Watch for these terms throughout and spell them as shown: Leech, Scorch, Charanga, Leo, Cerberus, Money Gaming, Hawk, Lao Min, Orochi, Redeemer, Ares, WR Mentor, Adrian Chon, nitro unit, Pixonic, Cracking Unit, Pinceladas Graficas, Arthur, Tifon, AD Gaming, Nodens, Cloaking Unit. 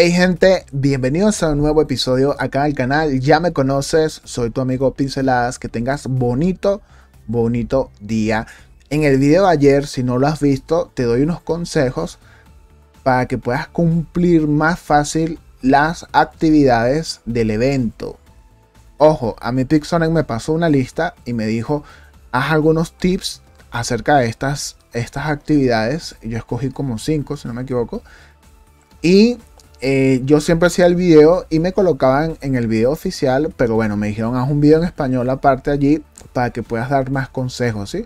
Hey gente, bienvenidos a un nuevo episodio acá al canal. Ya me conoces, soy tu amigo Pinceladas. Que tengas bonito día. En el video de ayer, si no lo has visto, te doy unos consejos para que puedas cumplir más fácil las actividades del evento. Ojo, a mi Pixonic me pasó una lista y me dijo, haz algunos tips acerca de estas actividades. Yo escogí como 5, si no me equivoco. Y yo siempre hacía el video y me colocaban en el video oficial, pero bueno, me dijeron haz un video en español aparte allí para que puedas dar más consejos, ¿sí?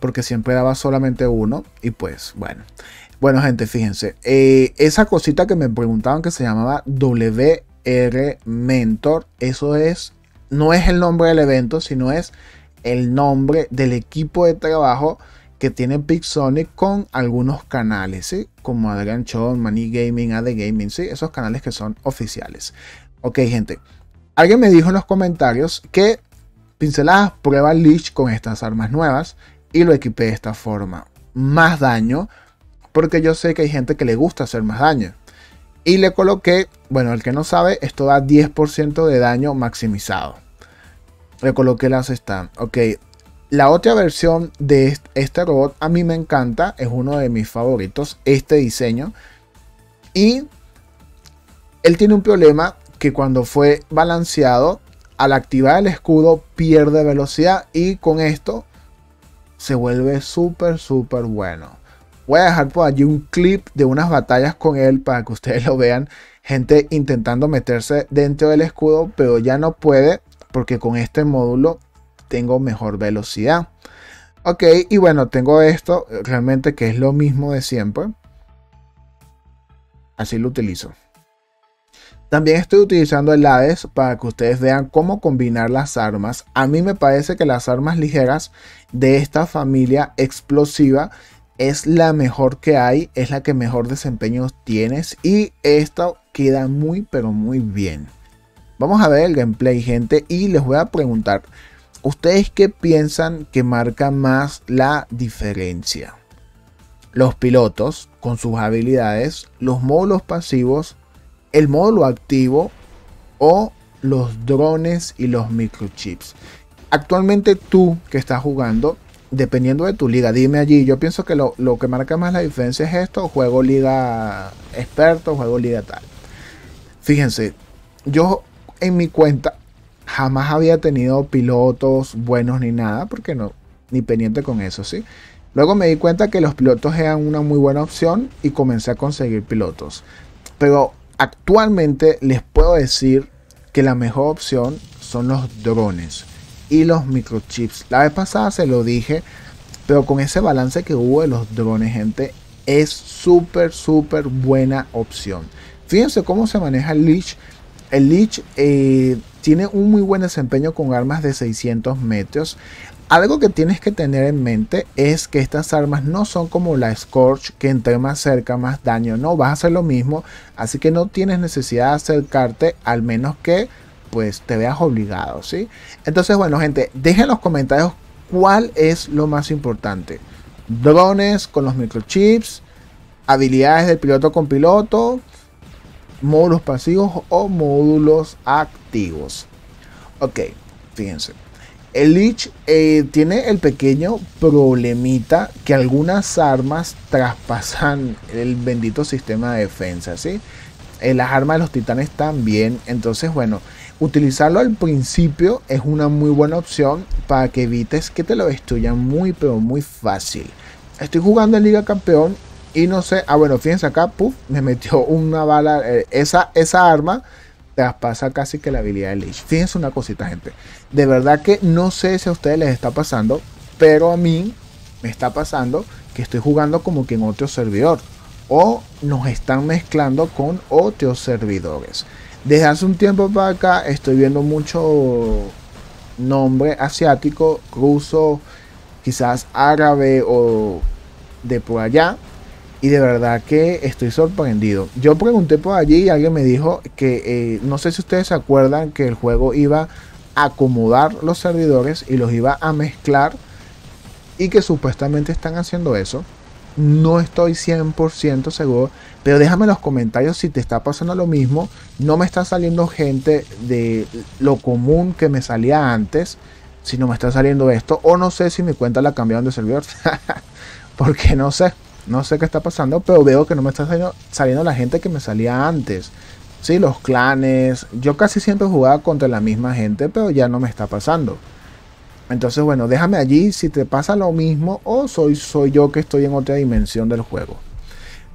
Porque siempre daba solamente uno y pues bueno. Bueno gente, fíjense, esa cosita que me preguntaban que se llamaba WR Mentor, eso es, no es el nombre del evento, sino es el nombre del equipo de trabajo que tiene Pixonic con algunos canales, ¿sí? Como Adrian Chon, Money Gaming, AD Gaming, ¿sí? Esos canales que son oficiales. Ok, gente. Alguien me dijo en los comentarios que Pinceladas prueba Leech con estas armas nuevas y lo equipé de esta forma. Más daño, porque yo sé que hay gente que le gusta hacer más daño. Y le coloqué, bueno, el que no sabe, esto da 10% de daño maximizado. Le coloqué las stand, ok. La otra versión de este robot a mí me encanta, es uno de mis favoritos, este diseño. Y él tiene un problema que cuando fue balanceado, al activar el escudo pierde velocidad y con esto se vuelve súper bueno. Voy a dejar por allí un clip de unas batallas con él para que ustedes lo vean. Gente intentando meterse dentro del escudo, pero ya no puede porque con este módulo tengo mejor velocidad. Ok, y bueno, tengo esto realmente que es lo mismo de siempre, así lo utilizo. También estoy utilizando el Ares para que ustedes vean cómo combinar las armas. A mí me parece que las armas ligeras de esta familia explosiva es la mejor que hay, es la que mejor desempeño tienes y esta queda muy pero muy bien. Vamos a ver el gameplay gente y les voy a preguntar, ¿ustedes qué piensan que marca más la diferencia? Los pilotos con sus habilidades, los módulos pasivos, el módulo activo o los drones y los microchips. Actualmente tú que estás jugando, dependiendo de tu liga, dime allí, yo pienso que lo que marca más la diferencia es esto, juego liga experto, juego liga tal. Fíjense, yo en mi cuenta jamás había tenido pilotos buenos ni nada, porque no, ni pendiente con eso, ¿sí? Luego me di cuenta que los pilotos eran una muy buena opción y comencé a conseguir pilotos. Pero actualmente les puedo decir que la mejor opción son los drones y los microchips. La vez pasada se lo dije, pero con ese balance que hubo de los drones, gente, es súper buena opción. Fíjense cómo se maneja el Leech. El Leech tiene un muy buen desempeño con armas de 600 metros. Algo que tienes que tener en mente es que estas armas no son como la Scorch, que entre más cerca más daño. No, vas a hacer lo mismo, así que no tienes necesidad de acercarte, al menos que pues te veas obligado, ¿sí? Entonces, bueno gente, dejen en los comentarios cuál es lo más importante. Drones con los microchips, habilidades del piloto con piloto, módulos pasivos o módulos activos. Ok, fíjense, el Leech tiene el pequeño problemita que algunas armas traspasan el bendito sistema de defensa, ¿sí? Las armas de los titanes también. Entonces bueno, utilizarlo al principio es una muy buena opción para que evites que te lo destruyan muy pero muy fácil. Estoy jugando en Liga Campeón y no sé, ah bueno, fíjense acá, puff, me metió una bala, esa arma traspasa casi que la habilidad de Leech. Fíjense una cosita gente, de verdad que no sé si a ustedes les está pasando, pero a mí me está pasando que estoy jugando como que en otro servidor o nos están mezclando con otros servidores. Desde hace un tiempo para acá estoy viendo mucho nombre asiático, ruso, quizás árabe o de por allá. Y de verdad que estoy sorprendido. Yo pregunté por allí y alguien me dijo que no sé si ustedes se acuerdan que el juego iba a acomodar los servidores y los iba a mezclar y que supuestamente están haciendo eso. No estoy 100% seguro, pero déjame en los comentarios si te está pasando lo mismo. No me está saliendo gente de lo común que me salía antes, sino me está saliendo esto, o no sé si mi cuenta la cambiaron de servidor, porque no sé qué está pasando, pero veo que no me está saliendo la gente que me salía antes. Sí, los clanes, yo casi siempre jugaba contra la misma gente, pero ya no me está pasando. Entonces, bueno, déjame allí si te pasa lo mismo o soy yo que estoy en otra dimensión del juego.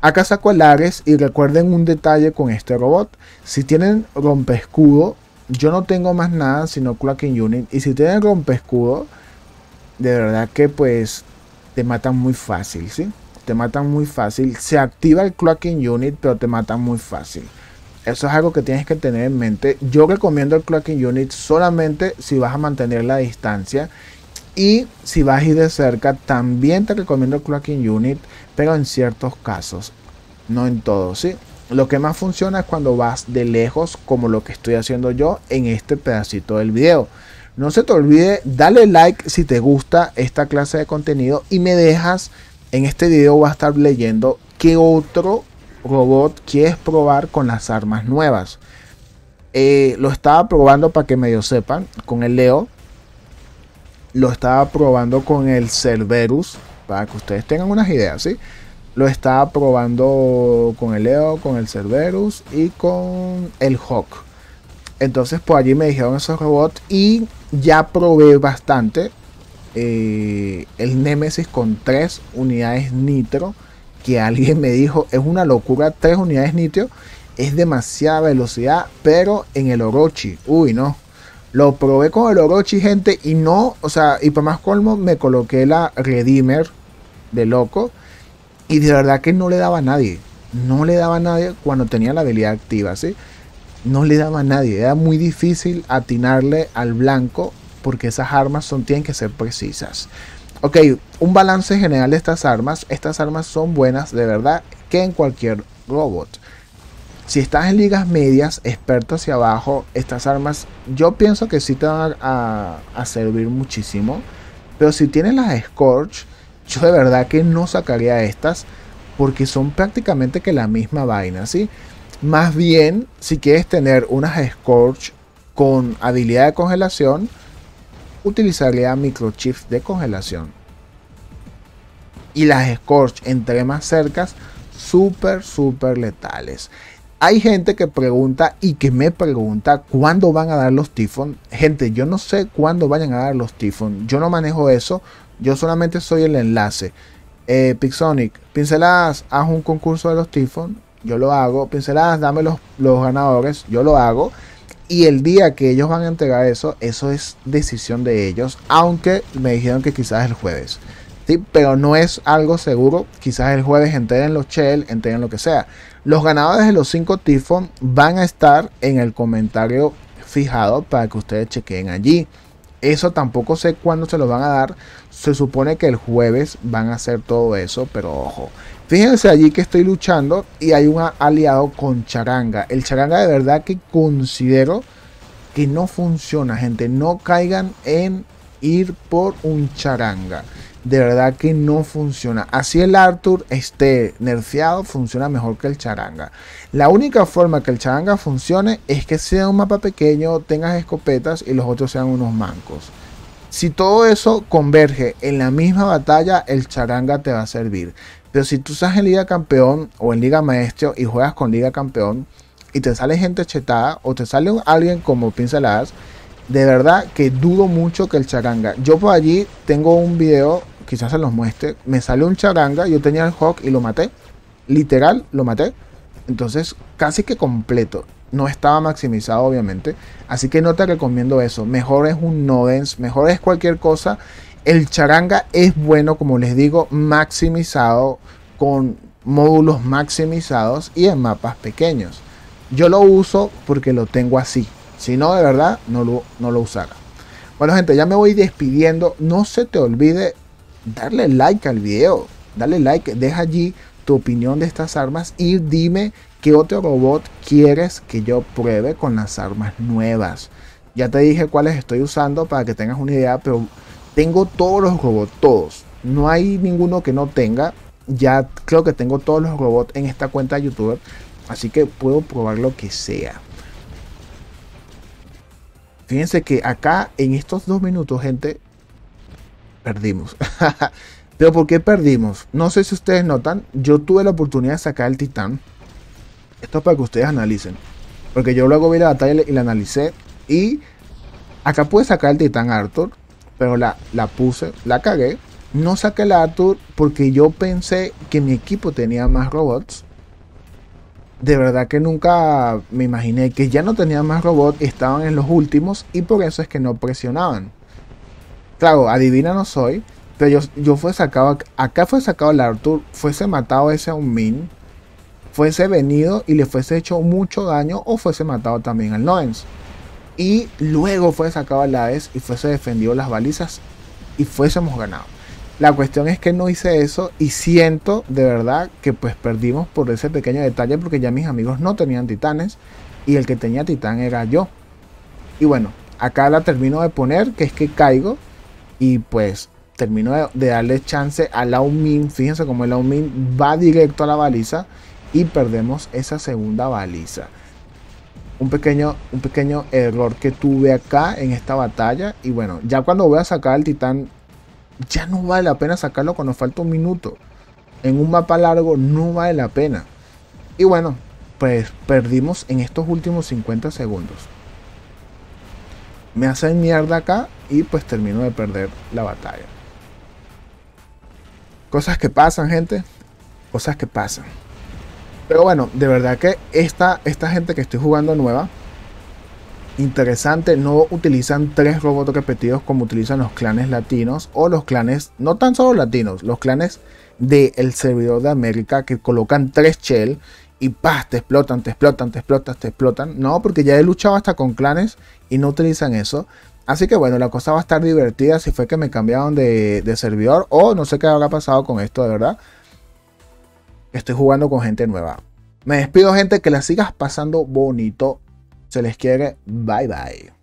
Acá saco el Ares y recuerden un detalle con este robot. Si tienen rompescudo, yo no tengo más nada sino Cracking Unit. Y si tienen rompescudo, de verdad que pues te matan muy fácil, ¿sí? Te matan muy fácil. Se activa el Cracking Unit, pero te matan muy fácil. Eso es algo que tienes que tener en mente. Yo recomiendo el Cloaking Unit solamente si vas a mantener la distancia. Y si vas a ir de cerca, también te recomiendo el Cloaking Unit, pero en ciertos casos. No en todos, ¿sí? Lo que más funciona es cuando vas de lejos, como lo que estoy haciendo yo en este pedacito del video. No se te olvide, dale like si te gusta esta clase de contenido. Y me dejas, en este video voy a estar leyendo qué otro robot quieres probar con las armas nuevas. Lo estaba probando, para que medio sepan, con el Leo. Lo estaba probando con el Cerberus, para que ustedes tengan unas ideas, ¿sí? Lo estaba probando con el Leo, con el Cerberus y con el Hawk. Entonces por allí me dijeron esos robots y ya probé bastante. El Nemesis con 3 unidades nitro, que alguien me dijo, es una locura, 3 unidades nitro, es demasiada velocidad, pero en el Orochi, uy no, lo probé con el Orochi, gente, y no, o sea, y para más colmo, me coloqué la Redeemer de loco, y de verdad que no le daba a nadie, cuando tenía la habilidad activa, ¿sí? No le daba a nadie, era muy difícil atinarle al blanco, porque esas armas tienen que ser precisas. Ok, un balance general de estas armas. Estas armas son buenas, de verdad, que en cualquier robot. Si estás en ligas medias, experto hacia abajo, estas armas yo pienso que sí te van a servir muchísimo. Pero si tienes las Scorch, yo de verdad que no sacaría estas, porque son prácticamente que la misma vaina, ¿sí? Más bien, si quieres tener unas Scorch con habilidad de congelación, utilizaría microchips de congelación. Y las Scorch, entre más cercas, súper letales. Hay gente que pregunta y que me pregunta cuándo van a dar los Tifon. Gente, yo no sé cuándo vayan a dar los Tifon. Yo no manejo eso. Yo solamente soy el enlace. Pixonic, Pinceladas, haz un concurso de los Tifon. Yo lo hago. Pinceladas, dame los ganadores. Yo lo hago. Y el día que ellos van a entregar eso es decisión de ellos. Aunque me dijeron que quizás el jueves. ¿Sí? Pero no es algo seguro. Quizás el jueves entreguen los Shell, entreguen lo que sea. Los ganadores de los 5 Tifon van a estar en el comentario fijado para que ustedes chequen allí. Eso tampoco sé cuándo se los van a dar. Se supone que el jueves van a hacer todo eso, pero ojo. Fíjense allí que estoy luchando y hay un aliado con Charanga. El Charanga de verdad que considero que no funciona, gente. No caigan en ir por un Charanga. De verdad que no funciona. Así el Arthur esté nerfeado, funciona mejor que el Charanga. La única forma que el Charanga funcione es que sea un mapa pequeño, tengas escopetas y los otros sean unos mancos. Si todo eso converge en la misma batalla, el Charanga te va a servir. Pero si tú estás en Liga Campeón o en Liga Maestro y juegas con Liga Campeón y te sale gente chetada o te sale alguien como Pinceladas, de verdad que dudo mucho que el Charanga. Yo por allí tengo un video, quizás se los muestre, me salió un Charanga, yo tenía el Hawk y lo maté. Literal, lo maté. Entonces casi que completo. No estaba maximizado obviamente. Así que no te recomiendo eso. Mejor es un Nodens, mejor es cualquier cosa. El Charanga es bueno, como les digo, maximizado, con módulos maximizados y en mapas pequeños. Yo lo uso porque lo tengo así. Si no, de verdad, no lo usara. Bueno, gente, ya me voy despidiendo. No se te olvide darle like al video. Dale like, deja allí tu opinión de estas armas y dime qué otro robot quieres que yo pruebe con las armas nuevas. Ya te dije cuáles estoy usando para que tengas una idea, pero tengo todos los robots, todos. No hay ninguno que no tenga. Ya creo que tengo todos los robots en esta cuenta de youtuber, así que puedo probar lo que sea. Fíjense que acá en estos 2 minutos, gente, perdimos. Pero ¿por qué perdimos? No sé si ustedes notan, yo tuve la oportunidad de sacar el titán. Esto es para que ustedes analicen, porque yo luego vi la batalla y la analicé. Y acá pude sacar el titán Arthur, pero la puse, la cagué. No saqué la Arthur porque yo pensé que mi equipo tenía más robots. De verdad que nunca me imaginé que ya no tenían más robots, estaban en los últimos y por eso es que no presionaban. Claro, adivina no soy, pero yo fue sacado, acá fue sacado el Arthur, fuese matado ese Lao Min, fuese venido y le fuese hecho mucho daño o fuese matado también al Nodens. Y luego fue sacado el Ares y fuese defendido las balizas y fuésemos ganado. La cuestión es que no hice eso y siento de verdad que pues perdimos por ese pequeño detalle, porque ya mis amigos no tenían titanes y el que tenía titán era yo. Y bueno, acá la termino de poner, que es que caigo y pues termino de darle chance a Lao Min. Fíjense como el Lao Min va directo a la baliza y perdemos esa segunda baliza. Un pequeño error que tuve acá en esta batalla. Y bueno, ya cuando voy a sacar al titán, ya no vale la pena sacarlo cuando falta 1 minuto. En un mapa largo no vale la pena. Y bueno, pues perdimos en estos últimos 50 segundos. Me hacen mierda acá y pues termino de perder la batalla. Cosas que pasan, gente. Cosas que pasan. Pero bueno, de verdad que esta gente que estoy jugando nueva, interesante, no utilizan 3 robots repetidos como utilizan los clanes latinos o los clanes, no tan solo latinos, los clanes del servidor de América, que colocan 3 shell y ¡pah! Te explotan, te explotan, te explotan, te explotan. No, porque ya he luchado hasta con clanes y no utilizan eso. Así que bueno, la cosa va a estar divertida si fue que me cambiaron de servidor o no sé qué habrá pasado con esto, de verdad. Estoy jugando con gente nueva. Me despido, gente, que la sigas pasando bonito. Se les quiere. Bye, bye.